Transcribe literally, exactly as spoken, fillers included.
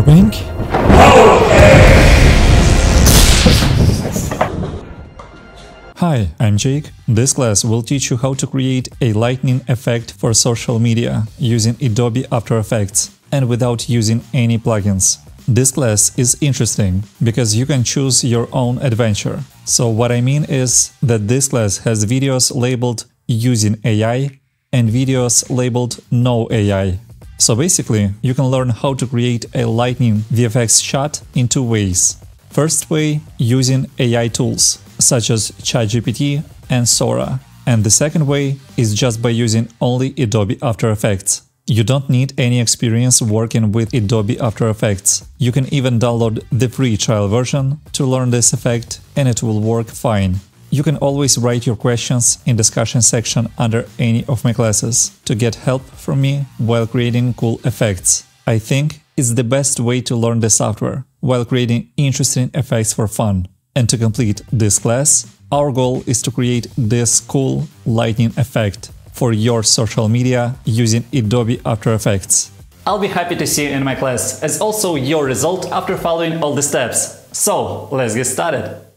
power bank. Hi, I'm Jake. This class will teach you how to create a lightning effect for social media using Adobe After Effects and without using any plugins. This class is interesting because you can choose your own adventure. So what I mean is that this class has videos labeled using A I and videos labeled no A I. So basically, you can learn how to create a lightning V F X shot in two ways. First way, using A I tools such as ChatGPT and Sora. And the second way is just by using only Adobe After Effects. You don't need any experience working with Adobe After Effects. You can even download the free trial version to learn this effect and it will work fine. You can always write your questions in discussion section under any of my classes to get help from me while creating cool effects. I think it's the best way to learn the software while creating interesting effects for fun. And to complete this class, our goal is to create this cool lightning effect for your social media using Adobe After Effects. I'll be happy to see you in my class, as also your result after following all the steps. So, let's get started!